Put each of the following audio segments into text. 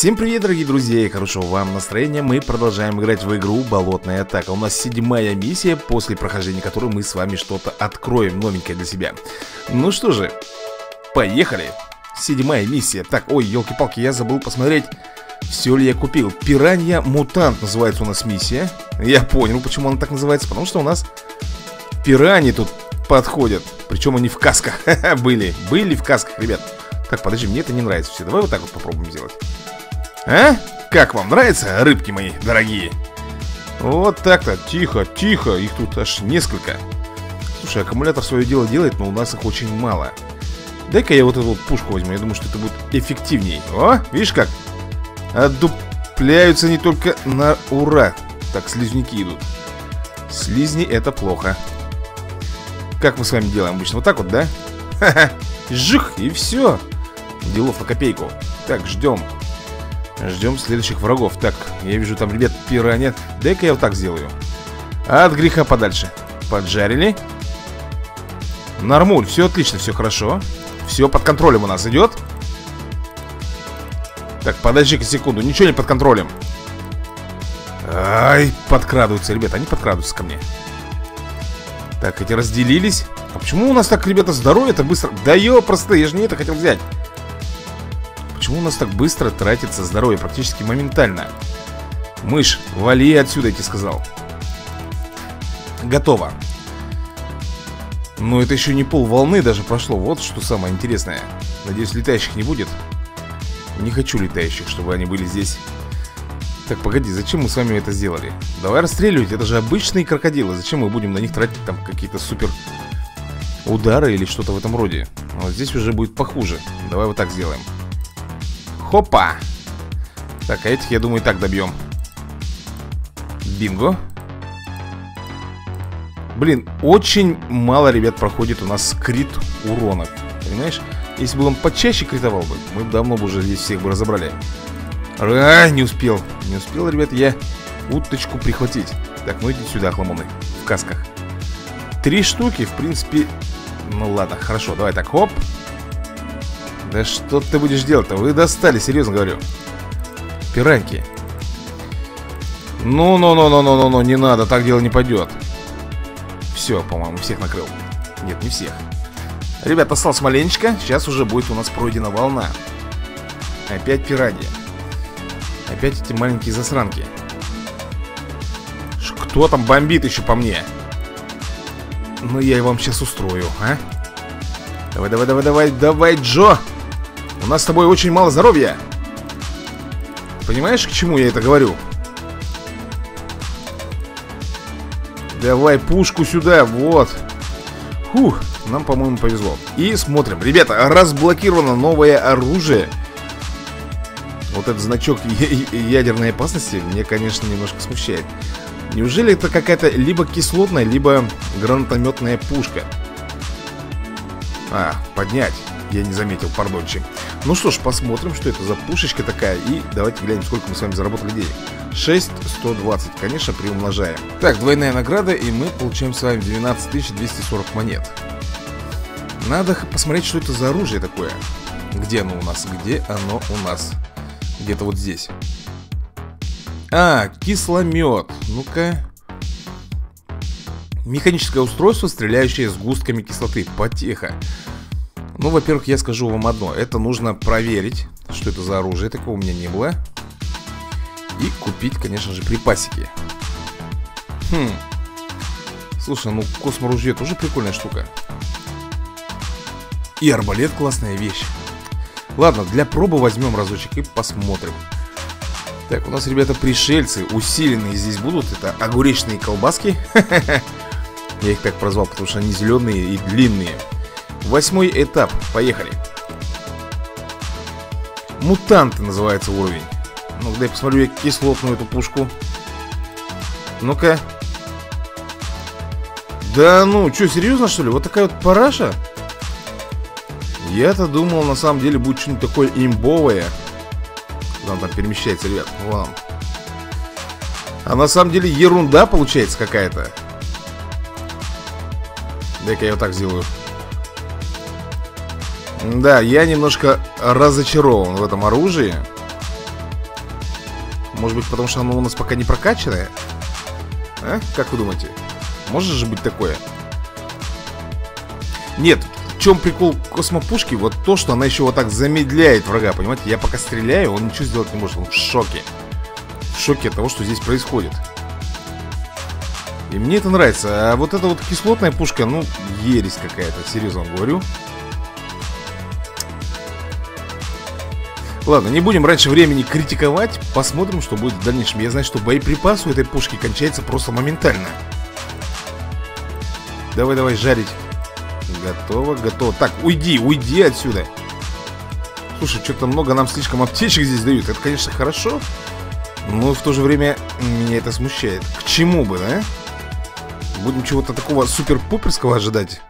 Всем привет, дорогие друзья, и хорошего вам настроения. Мы продолжаем играть в игру Болотная атака. У нас 7-я миссия, после прохождения которой мы с вами что-то откроем новенькое для себя. Ну что же, поехали. 7-я миссия. Так, ой, елки-палки, я забыл посмотреть, все ли я купил. Пиранья мутант называется у нас миссия. Я понял, почему она так называется, потому что у нас пираньи тут подходят. Причем они в касках были в касках, ребят. Так, подожди, мне это не нравится все. Давай вот так вот попробуем сделать. А? Как вам нравится, рыбки мои дорогие? Вот так-то. Тихо, тихо. Их тут аж несколько. Слушай, аккумулятор свое дело делает, но у нас их очень мало. Дай-ка я вот эту вот пушку возьму. Я думаю, что это будет эффективней. О, видишь как? Отдупляются не только на ура. Так, слизняки идут. Слизни — это плохо. Как мы с вами делаем обычно? Вот так вот, да? Ха-ха. Жих, и все. Делов на копейку. Так, ждем. Ждем следующих врагов. Так, я вижу там, ребят, пиранья. Дай-ка я вот так сделаю. От греха подальше. Поджарили. Нормуль, все отлично, все хорошо. Все под контролем у нас идет. Так, подожди-ка секунду, ничего не под контролем. Ай, подкрадываются, ребята, они подкрадываются ко мне. Так, эти разделились. А почему у нас так, ребята, здоровье-то быстро... Да ёпросто, я же не это хотел взять. Почему у нас так быстро тратится здоровье? Практически моментально. Мышь, вали отсюда, я тебе сказал. Готово. Но это еще не полволны даже прошло. Вот что самое интересное. Надеюсь, летающих не будет. Не хочу летающих, чтобы они были здесь. Так, погоди, зачем мы с вами это сделали? Давай расстреливать, это же обычные крокодилы. Зачем мы будем на них тратить там какие-то супер... удары или что-то в этом роде. Вот здесь уже будет похуже. Давай вот так сделаем. Хопа. Так, а этих, я думаю, и так добьем. Бинго. Блин, очень мало, ребят, проходит у нас крит урона. Понимаешь? Если бы он почаще критовал бы, мы бы давно бы уже здесь всех бы разобрали. Не успел. Не успел, ребят, я уточку прихватить. Так, ну иди сюда, хламоны. В касках. 3 штуки, в принципе. Ну ладно, хорошо, давай так, хоп. Да что ты будешь делать-то? Вы достали, серьезно говорю. Пираньки. Ну-ну-ну-ну-ну-ну-ну, не надо, так дело не пойдет. Все, по-моему, всех накрыл. Нет, не всех. Ребят, осталось маленечко, сейчас уже будет у нас пройдена волна. Опять пираньи. Опять эти маленькие засранки. Кто там бомбит еще по мне? Ну, я вам сейчас устрою, а? Давай, давай, давай, давай, давай, Джо! У нас с тобой очень мало здоровья. Понимаешь, к чему я это говорю? Давай пушку сюда, вот. Фух, нам, по-моему, повезло. И смотрим. Ребята, разблокировано новое оружие. Вот этот значок ядерной опасности меня, конечно, немножко смущает. Неужели это какая-то либо кислотная, либо гранатометная пушка? А, поднять. Я не заметил, пардончик. Ну что ж, посмотрим, что это за пушечка такая. И давайте глянем, сколько мы с вами заработали денег. 6120, конечно, приумножаем. Так, двойная награда, и мы получаем с вами 19240 монет. Надо посмотреть, что это за оружие такое. Где оно у нас? Где оно у нас? Где-то вот здесь. А, кисломёт. Ну-ка. Механическое устройство, стреляющее сгустками кислоты. Потеха. Ну, во-первых, я скажу вам одно. Это нужно проверить, что это за оружие. Такого у меня не было. И купить, конечно же, припасики. Хм. Слушай, ну косморужье тоже прикольная штука. И арбалет — классная вещь. Ладно, для пробы возьмем разочек и посмотрим. Так, у нас, ребята, пришельцы усиленные здесь будут. Это огуречные колбаски. Я их так прозвал, потому что они зеленые и длинные. 8-й этап. Поехали. Мутанты называется уровень. Ну, дай посмотрю я кислотную эту пушку. Ну-ка. Да ну, что, серьезно, что ли? Вот такая вот параша? Я-то думал, на самом деле, будет что-нибудь такое имбовое. Он там перемещается, ребят. Вау. А на самом деле ерунда получается какая-то. Дай-ка я вот так сделаю. Да, я немножко разочарован в этом оружии. Может быть, потому что оно у нас пока не прокачанное? А? Как вы думаете? Может же быть такое? Нет, в чем прикол космопушки? Вот то, что она еще вот так замедляет врага, понимаете? Я пока стреляю, он ничего сделать не может, он в шоке. В шоке от того, что здесь происходит. И мне это нравится. А вот эта вот кислотная пушка, ну, ересь какая-то, серьезно говорю. Ладно, не будем раньше времени критиковать. Посмотрим, что будет в дальнейшем. Я знаю, что боеприпасы у этой пушки кончаются просто моментально. Давай-давай, жарить. Готово, готово. Так, уйди, уйди отсюда. Слушай, что-то много нам слишком аптечек здесь дают. Это, конечно, хорошо. Но в то же время меня это смущает. К чему бы, да? Будем чего-то такого супер-пуперского ожидать.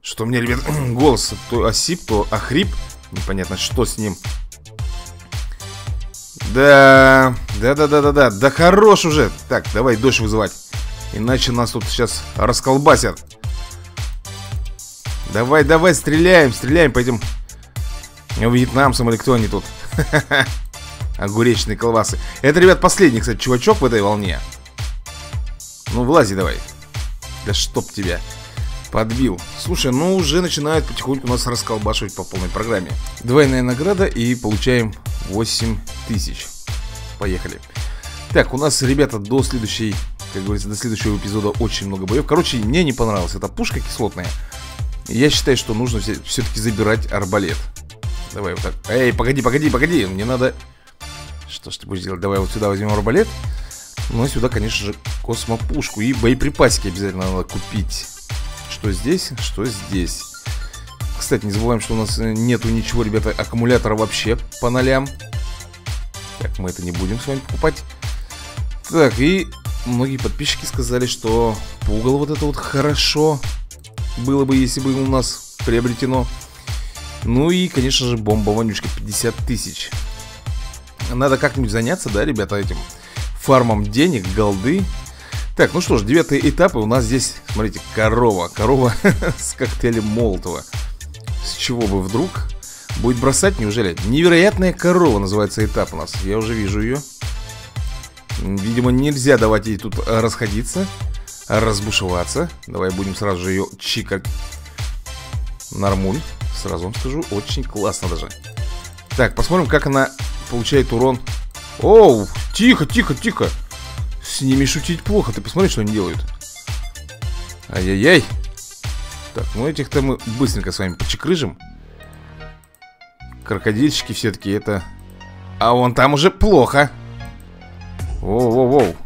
Что у меня, ребят, голос то осип, то охрип. Непонятно, что с ним. Да, да. Да хорош уже. Так, давай дождь вызывать. Иначе нас тут сейчас расколбасят. Давай, давай, стреляем, стреляем. Пойдем вьетнамцам или кто они тут. Огуречные колбасы. Это, ребят, последний, кстати, чувачок в этой волне. Ну, влази давай. Да чтоб тебя. Подбил. Слушай, ну уже начинают потихоньку нас расколбашивать по полной программе. Двойная награда и получаем 8000. Поехали. Так, у нас, ребята, до следующей, как говорится, до следующего эпизода очень много боев. Короче, мне не понравилась эта пушка кислотная. Я считаю, что нужно все-таки забирать арбалет. Давай вот так. Эй, погоди, погоди, погоди. Мне надо... Что ж ты будешь делать? Давай вот сюда возьмем арбалет. Ну и сюда, конечно же, космопушку. И боеприпасики обязательно надо купить. Что здесь, что здесь. Кстати, не забываем, что у нас нету ничего, ребята, аккумулятора вообще по нолям. Так, мы это не будем с вами покупать. Так, и многие подписчики сказали, что пугало вот это вот хорошо было бы, если бы у нас приобретено. Ну и, конечно же, бомба-вонючка 50 тысяч. Надо как-нибудь заняться, да, ребята, этим фармом денег, голды. Так, ну что ж, 9-й этап, и у нас здесь, смотрите, корова. Корова с коктейлем Молотова. С чего бы вдруг будет бросать, неужели? Невероятная корова называется этап у нас. Я уже вижу ее. Видимо, нельзя давать ей тут расходиться, разбушеваться. Давай будем сразу же ее чикать. Нормуль, сразу вам скажу, очень классно даже. Так, посмотрим, как она получает урон. Оу, тихо, тихо, тихо. С ними шутить плохо. Ты посмотри, что они делают. Ай-яй-яй. Так, ну этих-то мы быстренько с вами почекрыжим. Крокодильщики все-таки это... А вон там уже плохо. Воу-воу-воу.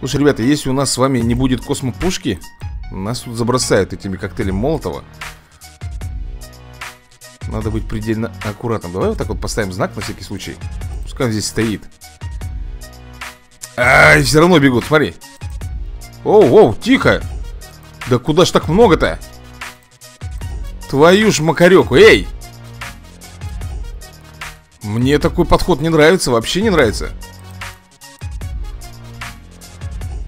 Слушай, ребята, если у нас с вами не будет космопушки, нас тут забросают этими коктейлями Молотова. Надо быть предельно аккуратным. Давай вот так вот поставим знак на всякий случай. Пускай он здесь стоит. Ай, все равно бегут, смотри. Оу, тихо. Да куда ж так много-то? Твою ж макарёку, эй! Мне такой подход не нравится, вообще не нравится.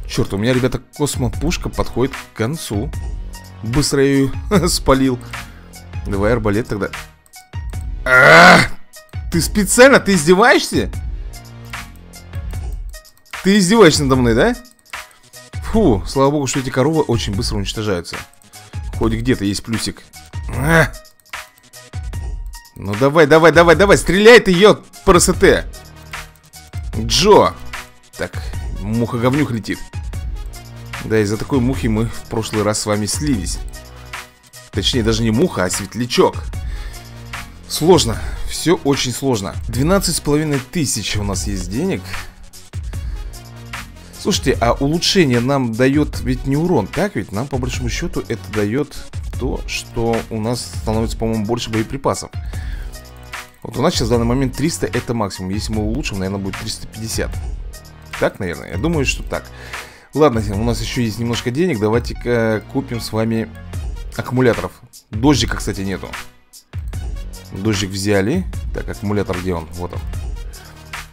Черт, у меня, ребята, космопушка подходит к концу. Быстро я ее спалил. Давай арбалет тогда. Ты специально, ты издеваешься? Ты издеваешься надо мной, да? Фу, слава богу, что эти коровы очень быстро уничтожаются. Хоть где-то есть плюсик. Ну давай, давай, давай, давай. Стреляй ты ее, парасете. Джо. Так, муха-говнюх летит. Да, из-за такой мухи мы в прошлый раз с вами слились. Точнее, даже не муха, а светлячок. Сложно, все очень сложно. 12 500 у нас есть денег. Слушайте, а улучшение нам дает ведь не урон, так ведь? Нам, по большому счету, это дает то, что у нас становится, по-моему, больше боеприпасов. Вот у нас сейчас в данный момент 300, это максимум. Если мы улучшим, наверное, будет 350. Так, наверное? Я думаю, что так. Ладно, у нас еще есть немножко денег. Давайте-ка купим с вами аккумуляторов. Дождика, кстати, нету. Дождик взяли. Так, аккумулятор где он? Вот он.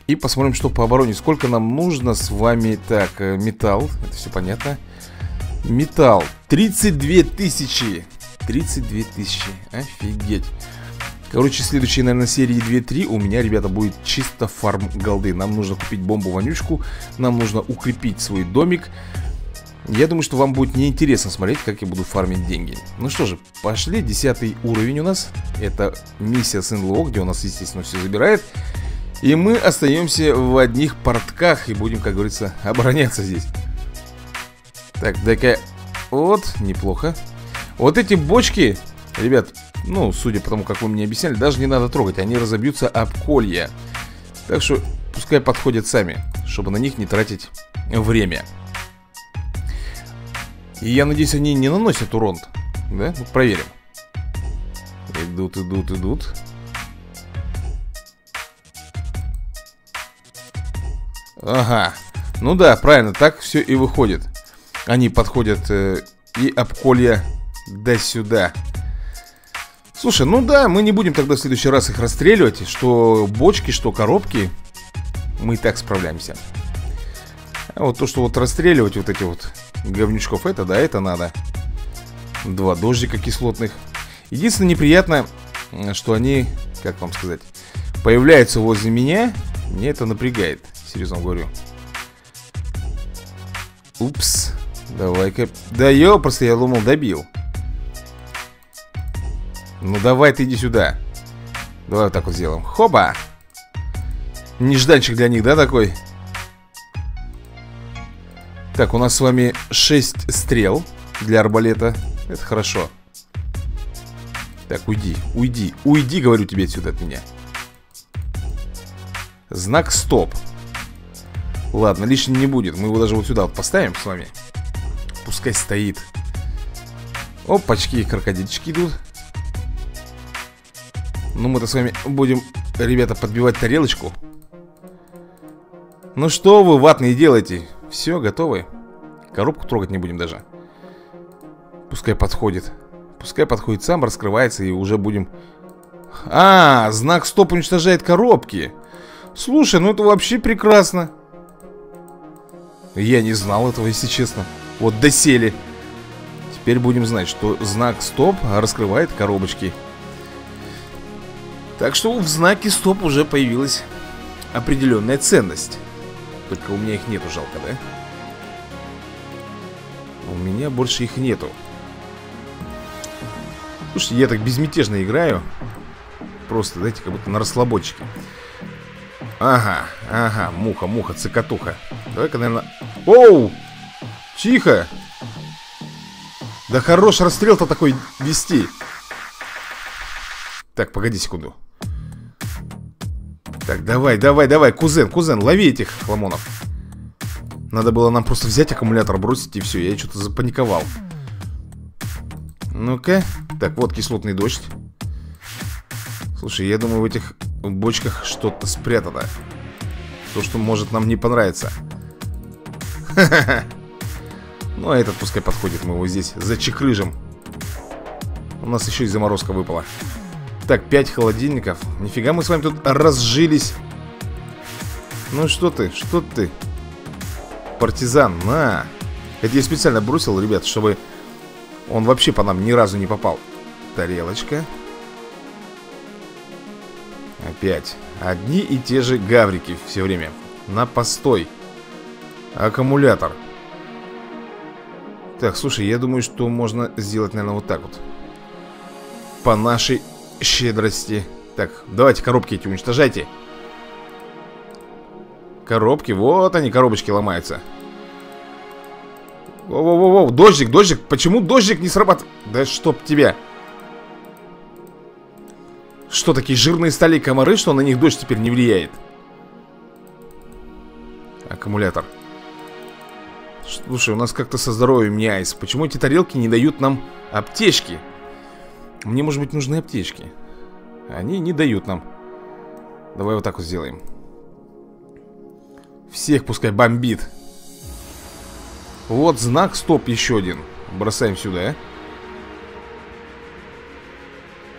И посмотрим, что по обороне. Сколько нам нужно с вами. Так, металл, это все понятно. Металл 32 тысячи. 32 тысячи, офигеть. Короче, следующие, наверное, серии 2-3 у меня, ребята, будет чисто фарм голды. Нам нужно купить бомбу-вонючку, нам нужно укрепить свой домик. Я думаю, что вам будет неинтересно смотреть, как я буду фармить деньги. Ну что же, пошли, 10 уровень у нас. Это миссия с НЛО, где у нас, естественно, все забирает. И мы остаемся в одних портках и будем, как говорится, обороняться здесь. Так, дай-ка... Вот, неплохо. Вот эти бочки, ребят, ну, судя по тому, как вы мне объясняли, даже не надо трогать, они разобьются об колья. Так что пускай подходят сами, чтобы на них не тратить время. И я надеюсь, они не наносят урон. Да? Ну, проверим. Идут, идут, идут. Ага. Ну да, правильно, так все и выходит. Они подходят и об колья до сюда. Слушай, ну да, мы не будем тогда в следующий раз их расстреливать. Что бочки, что коробки. Мы и так справляемся. А вот то, что вот расстреливать вот эти вот говнючков, это да, это надо. Два дождика кислотных. Единственное неприятно, что они, как вам сказать, появляются возле меня. Мне это напрягает, серьезно говорю. Упс, давай-ка. Да ёпрст, я думал, добил. Ну давай ты иди сюда. Давай вот так вот сделаем. Хоба. Нежданчик для них, да, такой? Так, у нас с вами 6 стрел для арбалета. Это хорошо. Так, уйди, уйди, уйди, говорю тебе отсюда от меня. Знак стоп. Ладно, лишним не будет. Мы его даже вот сюда вот поставим с вами. Пускай стоит. Опачки, крокодильчики идут. Ну, мы-то с вами будем, ребята, подбивать тарелочку. Ну что вы, ватные, делаете? Все, готовы. Коробку трогать не будем даже. Пускай подходит. Пускай подходит сам, раскрывается и уже будем... А, знак стоп уничтожает коробки. Слушай, ну это вообще прекрасно. Я не знал этого, если честно. Вот досели. Теперь будем знать, что знак стоп раскрывает коробочки. Так что в знаке стоп уже появилась определенная ценность. Только у меня их нету, жалко, да? У меня больше их нету. Слушайте, я так безмятежно играю. Просто, знаете, как будто на расслабончике. Ага, ага, муха, муха, цикатуха. Давай-ка, наверное... Оу! Тихо! Да хорош расстрел-то такой вести. Так, погоди секунду. Так, давай, давай, давай, кузен, кузен, лови этих хламонов. Надо было нам просто взять аккумулятор, бросить и все, я что-то запаниковал. Ну-ка, так, вот кислотный дождь. Слушай, я думаю, в этих бочках что-то спрятано. То, что может нам не понравиться. Ха-ха-ха. Ну, а этот пускай подходит, мы его здесь зачекрыжим. У нас еще и заморозка выпала. Так, 5 холодильников. Нифига мы с вами тут разжились. Ну что ты, что ты? Партизан, на. Это я специально бросил, ребят, чтобы он вообще по нам ни разу не попал. Тарелочка. Опять. Одни и те же гаврики все время. На постой. Аккумулятор. Так, слушай, я думаю, что можно сделать, наверное, вот так вот. По нашей... щедрости. Так, давайте коробки эти уничтожайте. Коробки, вот они, коробочки ломаются. Воу-воу-воу, дождик, дождик. Почему дождик не срабатывает? Да чтоб тебя. Что, такие жирные стали комары, что на них дождь теперь не влияет? Аккумулятор. Слушай, у нас как-то со здоровьем не айс. Почему эти тарелки не дают нам аптечки? Мне, может быть, нужны аптечки. Они не дают нам. Давай вот так вот сделаем. Всех пускай бомбит. Вот знак стоп еще один. Бросаем сюда.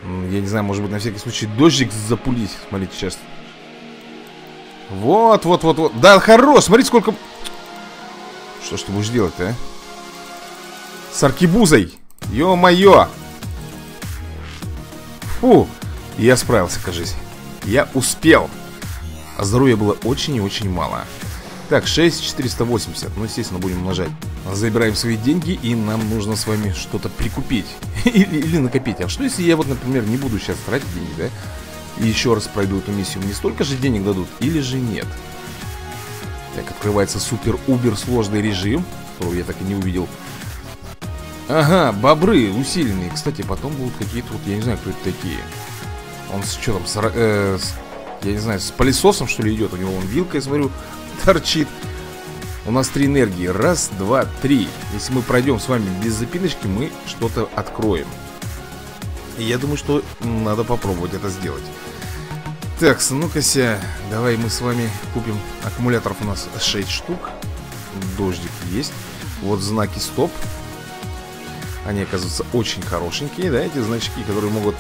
Я не знаю, может быть, на всякий случай дождик запулить. Смотрите сейчас. Вот, вот, вот, вот. Да, хорош, смотрите, сколько... Что ж ты будешь делать-то, а? С аркебузой. Ё-моё. Фу, И я справился, кажись. Я успел. А здоровья было очень и очень мало. Так, 6480. Ну, естественно, будем умножать. Забираем свои деньги, и нам нужно с вами что-то прикупить. Или накопить. А что, если я вот, например, не буду сейчас тратить деньги, да? И еще раз пройду эту миссию, мне столько же денег дадут, или же нет? Так, открывается супер-убер сложный режим, которого я так и не увидел. Ага, бобры усиленные. Кстати, потом будут какие-то, вот я не знаю, кто это такие. Он с что там, я не знаю, с пылесосом, что ли, идет? У него вон вилка, я смотрю, торчит. У нас 3 энергии. Раз, два, три. Если мы пройдем с вами без запиночки, мы что-то откроем. И я думаю, что надо попробовать это сделать. Так, ну-кася, давай мы с вами купим. Аккумуляторов у нас 6 штук. Дождик есть. Вот знаки стоп. Они, оказываются, очень хорошенькие, да, эти значки, которые могут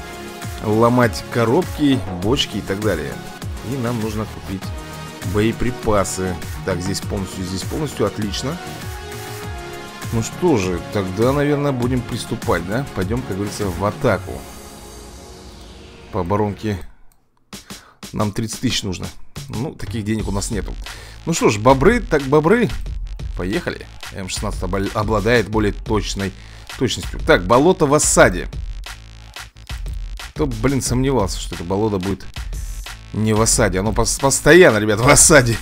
ломать коробки, бочки и так далее. И нам нужно купить боеприпасы. Так, здесь полностью, отлично. Ну что же, тогда, наверное, будем приступать, да? Пойдем, как говорится, в атаку. По оборонке нам 30 тысяч нужно. Ну, таких денег у нас нету. Ну что ж, бобры, так бобры. Поехали. М16 обладает более точностью. Так, болото в осаде. Кто, блин, сомневался, что это болото будет не в осаде. Оно постоянно, ребят, в осаде.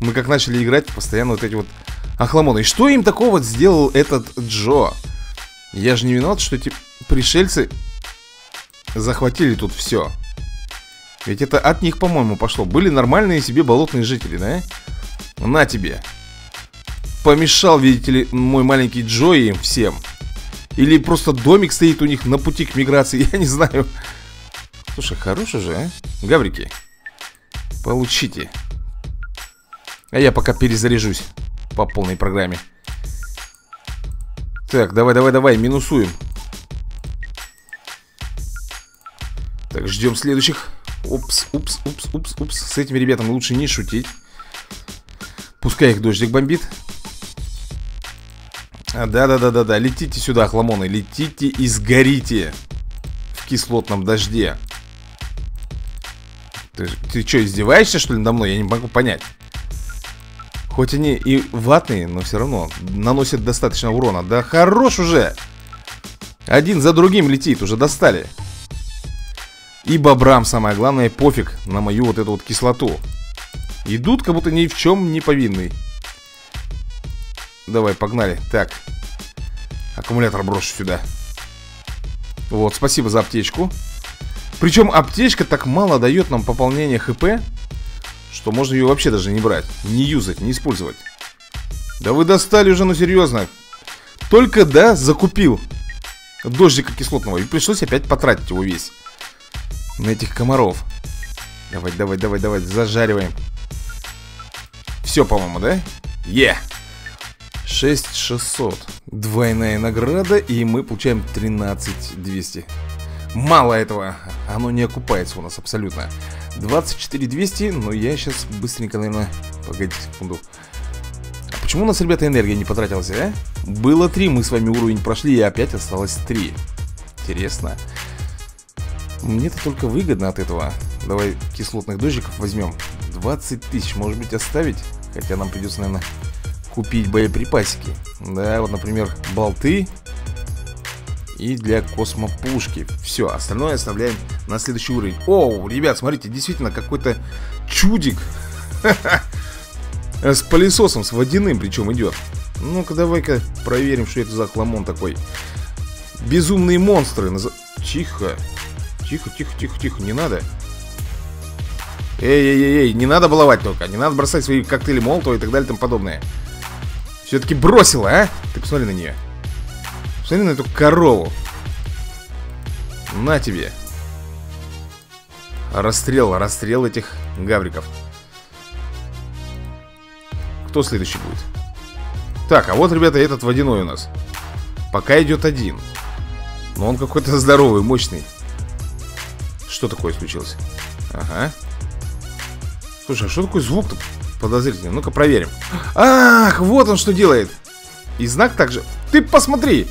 Мы как начали играть, постоянно вот эти вот охламоны. И что им такого сделал этот Джо? Я же не виноват, что эти пришельцы захватили тут все. Ведь это от них, по-моему, пошло. Были нормальные себе болотные жители, да? На тебе. Помешал, видите ли, мой маленький Джо им всем. Или просто домик стоит у них на пути к миграции, я не знаю. Слушай, хороший же, а? Гаврики, получите. А я пока перезаряжусь по полной программе. Так, давай, минусуем. Так, ждем следующих. Упс. С этими ребятами лучше не шутить. Пускай их дождик бомбит. Да, летите сюда, охламоны. Летите и сгорите в кислотном дожде. Ты что, издеваешься, что ли, надо мной? Я не могу понять. Хоть они и ватные, но все равно наносят достаточно урона. Да хорош уже! Один за другим летит, уже достали. И бобрам, самое главное, пофиг на мою вот эту вот кислоту. Идут, как будто ни в чем не повинны. Давай, погнали. Так. Аккумулятор брошу сюда. Вот, спасибо за аптечку. Причем аптечка так мало дает нам пополнение ХП, что можно ее вообще даже не брать, не юзать, не использовать. Да вы достали уже, ну серьезно. Только, да, закупил дождика кислотного, и пришлось опять потратить его весь на этих комаров. Давай, зажариваем. Все, по-моему, да? Е! 6600. Двойная награда, и мы получаем 13200. Мало этого, оно не окупается у нас абсолютно. 24200, но я сейчас быстренько, наверное... Погодите секунду. А почему у нас, ребята, энергия не потратилась, а? Было 3, мы с вами уровень прошли, и опять осталось 3. Интересно. Мне-то только выгодно от этого. Давай кислотных дождиков возьмем. 20 тысяч, может быть, оставить? Хотя нам придется, наверное, купить боеприпасики. Да, вот, например, болты. И для космопушки. Все, остальное оставляем на следующий уровень. Оу, ребят, смотрите, действительно какой-то чудик. С пылесосом, с водяным причем идет. Ну-ка, давай-ка проверим, что это за хламон такой. Безумные монстры. Тихо, не надо. Эй, не надо баловать только. Не надо бросать свои коктейли Молотова и так далее и тому подобное. Все-таки бросила, а? Ты посмотри на нее. Смотри на эту корову. На тебе. Расстрел этих гавриков. Кто следующий будет? Так, а вот, ребята, этот водяной у нас. Пока идет один. Но он какой-то здоровый, мощный. Что такое случилось? Ага. Слушай, а что такой звук-то подозрительный? Ну-ка проверим. Ах, вот он что делает. И знак также. Ты посмотри.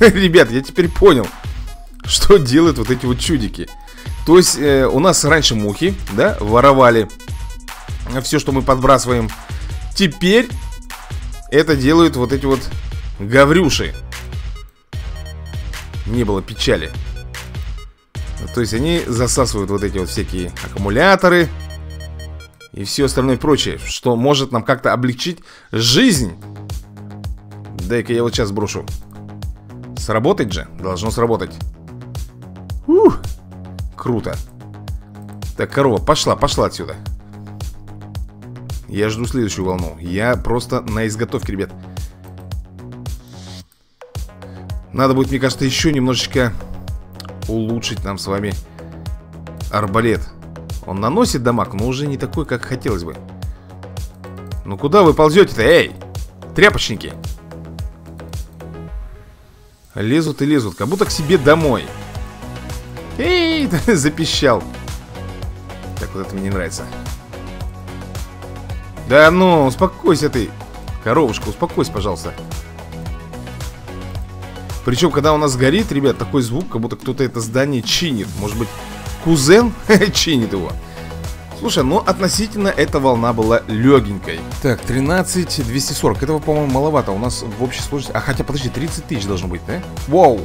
Ребят, я теперь понял. что делают вот эти вот чудики. То есть у нас раньше мухи, да, воровали все, что мы подбрасываем. Теперь это делают вот эти вот гаврюши. Не было печали. То есть они засасывают вот эти вот всякие аккумуляторы и все остальное прочее, что может нам как-то облегчить жизнь. Дай-ка я вот сейчас брошу. Сработать же, должно сработать. Ух, круто. Так, корова, пошла, пошла отсюда. Я жду следующую волну. Я просто на изготовке, ребят. Надо будет, мне кажется, еще немножечко улучшить нам с вами арбалет. Он наносит дамаг, но уже не такой, как хотелось бы. Ну куда вы ползете-то, эй, тряпочники? Лезут и лезут, как будто к себе домой. Эй, запищал. Так, вот это мне не нравится. Да ну, успокойся ты. Коровушка, успокойся, пожалуйста. Причем, когда у нас горит, ребят, такой звук, как будто кто-то это здание чинит. Может быть, кузен чинит его. Слушай, ну относительно эта волна была легенькой. Так, 13 240. Этого, по-моему, маловато. У нас в общей сложности... А хотя, подожди, 30 тысяч должно быть, да? Вау.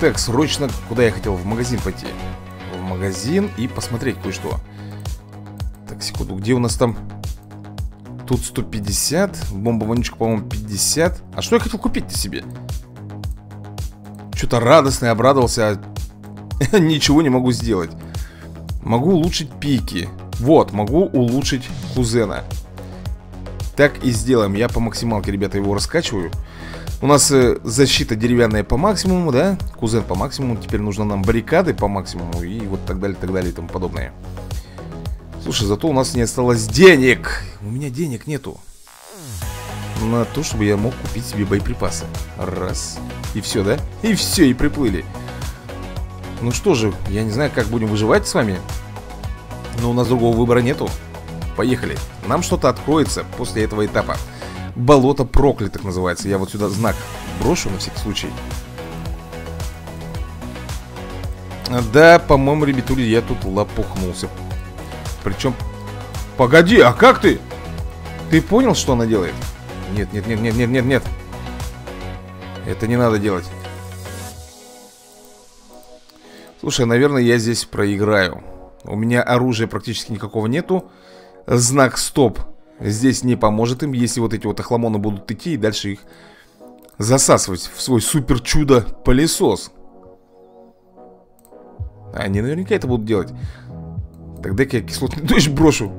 Так, срочно, куда я хотел? В магазин пойти. В магазин и посмотреть кое-что. Так, секунду, где у нас там... Тут 150, бомба-вонючка, по-моему, 50. А что я хотел купить-то себе? Что-то радостное, обрадовался, а ничего не могу сделать. Могу улучшить пики. Вот, могу улучшить кузена. Так и сделаем. Я по максималке, ребята, его раскачиваю. У нас защита деревянная по максимуму, да? Кузен по максимуму. Теперь нужно нам баррикады по максимуму. И вот так далее и тому подобное. Слушай, зато у нас не осталось денег. У меня денег нету на то, чтобы я мог купить себе боеприпасы. Раз. И все, да? И все, и приплыли. Ну что же, я не знаю, как будем выживать с вами, но у нас другого выбора нету. Поехали. Нам что-то откроется после этого этапа. Болото проклятых называется. Я вот сюда знак брошу на всякий случай. Да, по-моему, ребятули, я тут лопухнулся. Причем... Погоди, а как ты? Ты понял, что она делает? Нет, нет, нет, нет, нет, нет, нет. Это не надо делать. Слушай, наверное, я здесь проиграю. У меня оружия практически никакого нету. Знак стоп здесь не поможет им, если вот эти вот охламоны будут идти и дальше их засасывать в свой супер чудо пылесос. Они наверняка это будут делать. Тогда-ка я кислотный дождь брошу.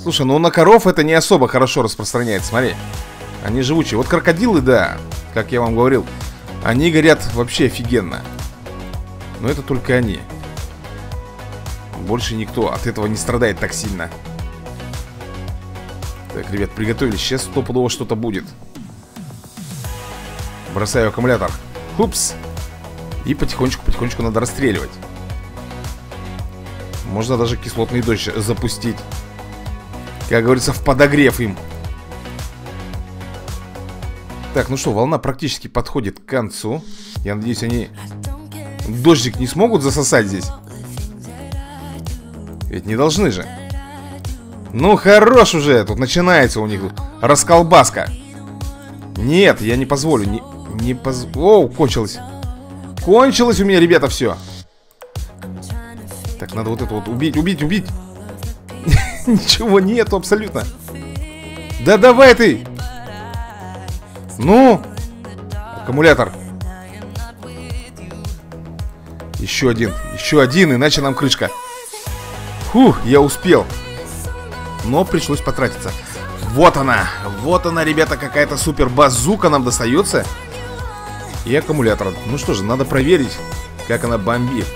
Слушай, ну на коров это не особо хорошо распространяется, смотри. Они живучие. Вот крокодилы, да, как я вам говорил, они горят вообще офигенно. Но это только они. Больше никто от этого не страдает так сильно. Так, ребят, приготовились. Сейчас стопудово что-то будет. Бросаю аккумулятор. Хупс. И потихонечку-потихонечку надо расстреливать. Можно даже кислотный дождь запустить. Как говорится, в подогрев им. Так, ну что, волна практически подходит к концу. Я надеюсь, они дождик не смогут засосать здесь. Ведь не должны же. Ну, хорош уже. Тут начинается у них расколбаска. Нет, я не позволю. Оу, кончилось. Кончилось у меня, ребята, все. Так, надо вот это вот убить, убить, убить. Ничего нету абсолютно. Да давай ты. Ну. Аккумулятор. Еще один. Еще один, иначе нам крышка. Фух, я успел. Но пришлось потратиться. Вот она. Вот она, ребята, какая-то супер базука нам достается. И аккумулятор. Ну что же, надо проверить, как она бомбит.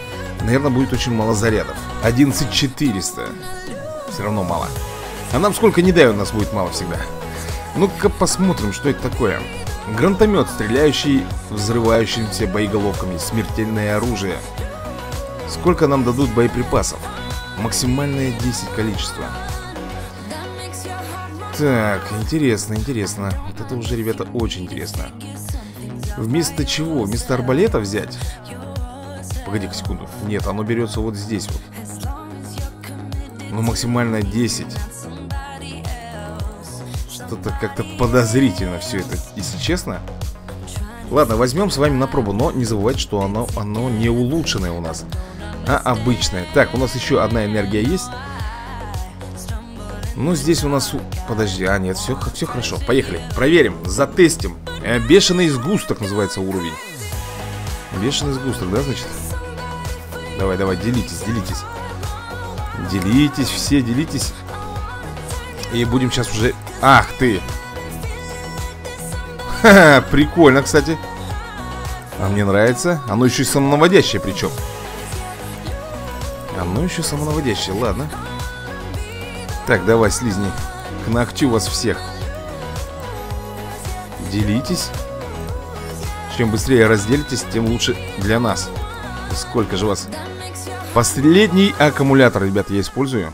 Наверное, будет очень мало зарядов. 11400. Все равно мало. А нам сколько не дай, у нас будет мало всегда. Ну-ка посмотрим, что это такое. Гранатомет, стреляющий взрывающимся боеголовками. Смертельное оружие. Сколько нам дадут боеприпасов? Максимальное 10 количество. Так, интересно, интересно. Вот это уже, ребята, очень интересно. Вместо чего? Вместо арбалета взять? Погоди-ка секунду. Нет, оно берется вот здесь вот. Ну, максимально 10. Что-то как-то подозрительно все это, если честно. Ладно, возьмем с вами на пробу, но не забывайте, что оно не улучшенное у нас, а обычное. Так, у нас еще одна энергия есть. Ну, здесь у нас... Подожди, а нет, все хорошо. Поехали, проверим, затестим. Бешеный сгусток называется уровень. Бешеный сгусток, да, значит? Давай, делитесь. Делитесь, все делитесь. И будем сейчас уже... Ах ты! Ха-ха, прикольно, кстати. А мне нравится. Оно еще и самонаводящее, причем. Оно еще самонаводящее, ладно. Так, давай, слизни. К ногтю вас всех. Делитесь. Чем быстрее разделитесь, тем лучше для нас. Сколько же вас? Последний аккумулятор, ребята, я использую.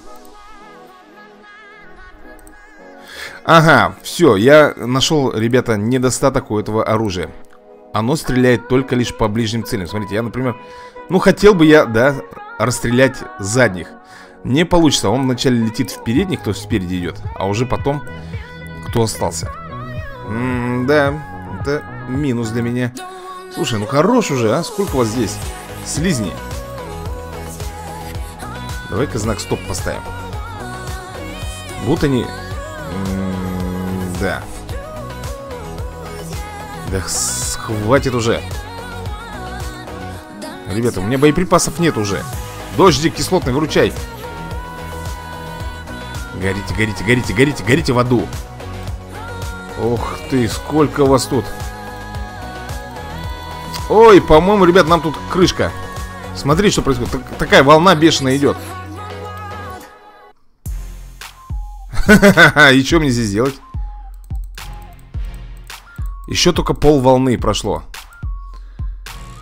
Ага, все, я нашел, ребята, недостаток у этого оружия. Оно стреляет только лишь по ближним целям. Смотрите, я, например, ну хотел бы я, да, расстрелять задних. Не получится, он вначале летит в передних, кто спереди идет, а уже потом, кто остался. Да, это минус для меня. Слушай, ну хорош уже, а, сколько у вас здесь? Слизни. Давай-ка знак стоп поставим. Вот они... Да. Да хватит уже. Ребята, у меня боеприпасов нет уже. Дождик кислотный, выручай. Горите в аду. Ох ты, сколько у вас тут. Ой, по-моему, ребят, нам тут крышка. Смотри, что происходит. Такая волна бешеная идет. Ха-ха-ха, и что мне здесь делать? Еще только пол волны прошло.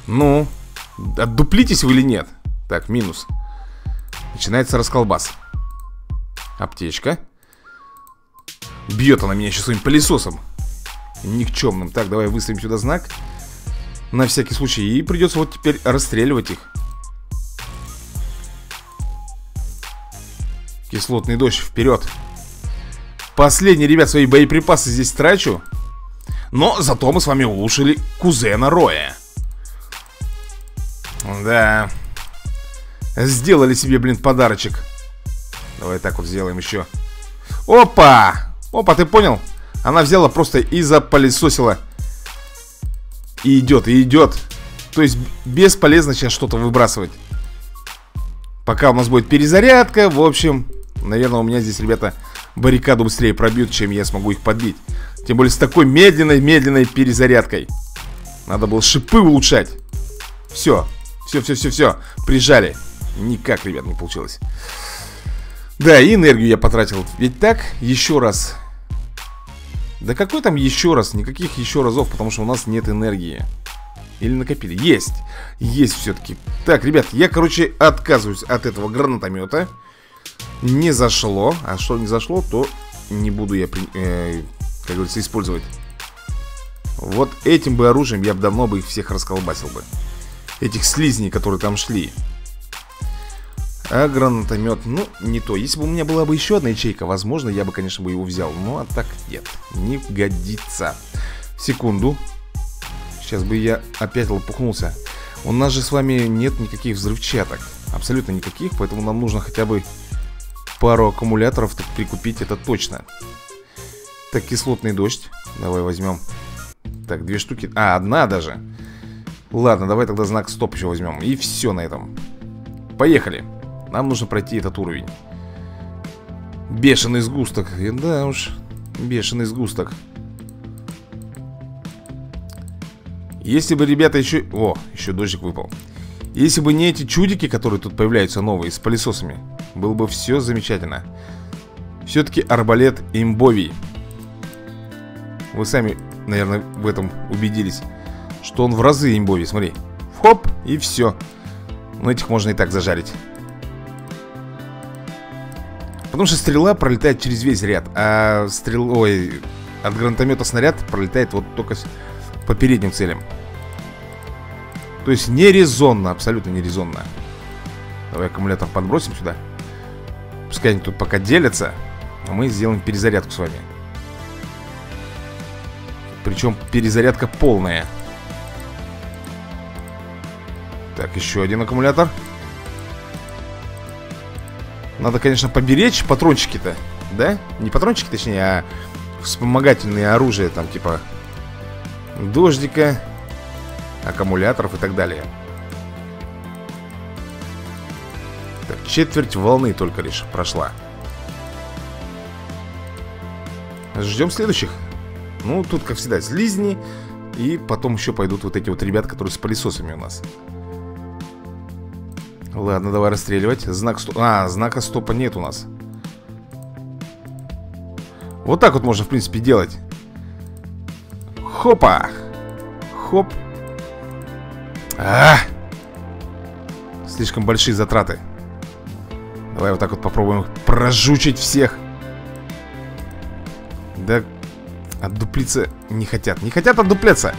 Ну, отдуплитесь вы или нет? Так, минус. Начинается расколбас. Аптечка. Бьет она меня еще своим пылесосом никчемным. Так, давай выставим сюда знак на всякий случай. И придется вот теперь расстреливать их. Кислотный дождь, вперед. Последний, ребят, свои боеприпасы здесь трачу. Но зато мы с вами улучшили кузена Роя. Да. Сделали себе, блин, подарочек. Давай так вот сделаем еще. Опа! Опа, ты понял? Она взяла просто и запылесосила. И идет, и идет. То есть бесполезно сейчас что-то выбрасывать. Пока у нас будет перезарядка. В общем, наверное, у меня здесь, ребята, баррикаду быстрее пробьют, чем я смогу их подбить. Тем более с такой медленной перезарядкой. Надо было шипы улучшать. Все. Прижали. Никак, ребят, не получилось. Да, и энергию я потратил. Ведь так, еще раз. Да какой там еще раз? Никаких еще разов, потому что у нас нет энергии. Или накопили? Есть. Есть все-таки. Так, ребят, я, короче, отказываюсь от этого гранатомета. Не зашло. А что не зашло, то не буду я... как говорится, использовать. Вот этим бы оружием я бы давно бы их всех расколбасил бы. Этих слизней, которые там шли. А гранатомет, ну, не то. Если бы у меня была бы еще одна ячейка, возможно, я бы, конечно, бы его взял. Ну, а так нет, не годится. Секунду. Сейчас бы я опять лопухнулся. У нас же с вами нет никаких взрывчаток. Абсолютно никаких, поэтому нам нужно хотя бы пару аккумуляторов так прикупить, это точно. Так, кислотный дождь. Давай возьмем. Так, две штуки. А, одна даже. Ладно, давай тогда знак стоп еще возьмем. И все на этом. Поехали. Нам нужно пройти этот уровень. Бешеный сгусток. Да уж. Бешеный сгусток. Если бы, ребята, еще... О, еще дождик выпал. Если бы не эти чудики, которые тут появляются новые, с пылесосами, было бы все замечательно. Все-таки арбалет имбовий. Вы сами, наверное, в этом убедились, что он в разы имбовый. Смотри, хоп, и все. Но этих можно и так зажарить. Потому что стрела пролетает через весь ряд. А стрел... Ой, от гранатомета снаряд пролетает вот только по передним целям. То есть нерезонно, абсолютно нерезонно. Давай аккумулятор подбросим сюда. Пускай они тут пока делятся, а мы сделаем перезарядку с вами. Причем перезарядка полная. Так, еще один аккумулятор. Надо, конечно, поберечь патрончики-то, да? Не патрончики, точнее, а вспомогательные оружия, там, типа дождика, аккумуляторов и так далее. Так, четверть волны только лишь прошла. Ждем следующих. Ну, тут, как всегда, слизни. И потом еще пойдут вот эти вот ребята, которые с пылесосами у нас. Ладно, давай расстреливать. Знак стоп... А, знака стопа нет у нас. Вот так вот можно, в принципе, делать. Хопа. Хоп. А! Слишком большие затраты. Давай вот так вот попробуем их прожучить всех. Да... Отдуплиться не хотят. Не хотят отдупляться.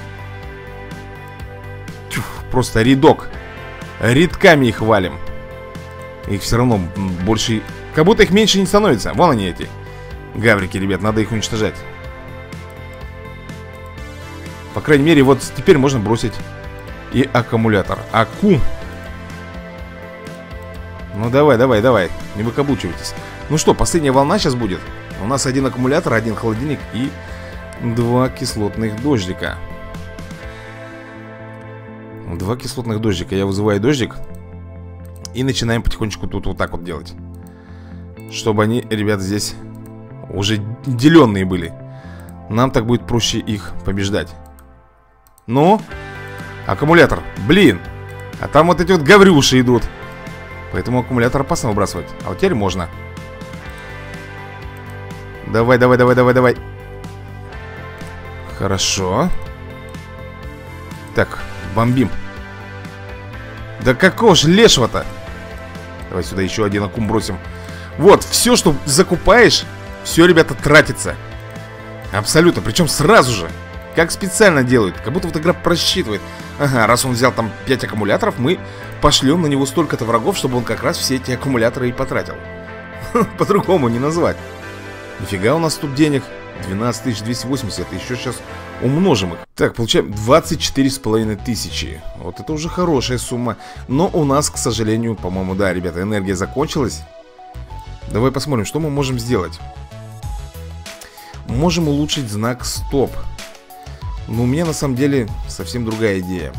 Тьф, просто рядок. Рядками их валим. Их все равно больше... Как будто их меньше не становится. Вон они эти. Гаврики, ребят, надо их уничтожать. По крайней мере, вот теперь можно бросить и аккумулятор. Аку. Ну давай, давай, давай. Не выкаблучивайтесь. Ну что, последняя волна сейчас будет. У нас один аккумулятор, один холодильник и... Два кислотных дождика. Два кислотных дождика. Я вызываю дождик. И начинаем потихонечку тут вот так вот делать. Чтобы они, ребят, здесь уже деленные были. Нам так будет проще их побеждать. Ну? Аккумулятор. Блин. А там вот эти вот гаврюши идут. Поэтому аккумулятор опасно выбрасывать. А вот теперь можно. Давай, давай, давай, давай, давай. Хорошо. Так, бомбим. Да какого ж лешего-то? Давай сюда еще один аккум бросим. Вот, все, что закупаешь, все, ребята, тратится. Абсолютно, причем сразу же. Как специально делают, как будто вот игра просчитывает. Ага, раз он взял там 5 аккумуляторов, мы пошлем на него столько-то врагов, чтобы он как раз все эти аккумуляторы и потратил. По-другому не назвать. Нифига у нас тут денег. 12280, еще сейчас умножим их. Так, получаем 24 500. Вот это уже хорошая сумма. Но у нас, к сожалению, по-моему, да, ребята, энергия закончилась. Давай посмотрим, что мы можем сделать. Можем улучшить знак стоп. Но у меня на самом деле совсем другая идея.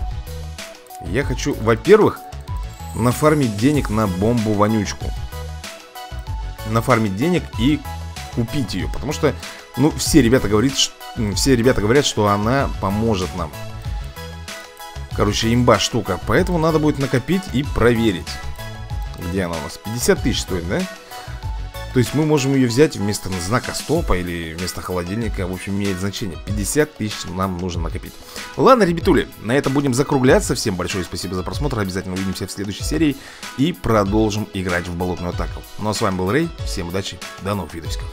Я хочу, во-первых, нафармить денег на бомбу-вонючку. Нафармить денег и купить ее, потому что, ну, все ребята говорят, что она поможет нам. Короче, имба штука. Поэтому надо будет накопить и проверить. Где она у нас? 50 000 стоит, да? То есть мы можем ее взять вместо знака стопа или вместо холодильника. В общем, имеет значение. 50 000 нам нужно накопить. Ладно, ребятули, на этом будем закругляться. Всем большое спасибо за просмотр. Обязательно увидимся в следующей серии и продолжим играть в болотную атаку. Ну а с вами был Рэй. Всем удачи. До новых видосиков.